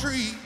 tree.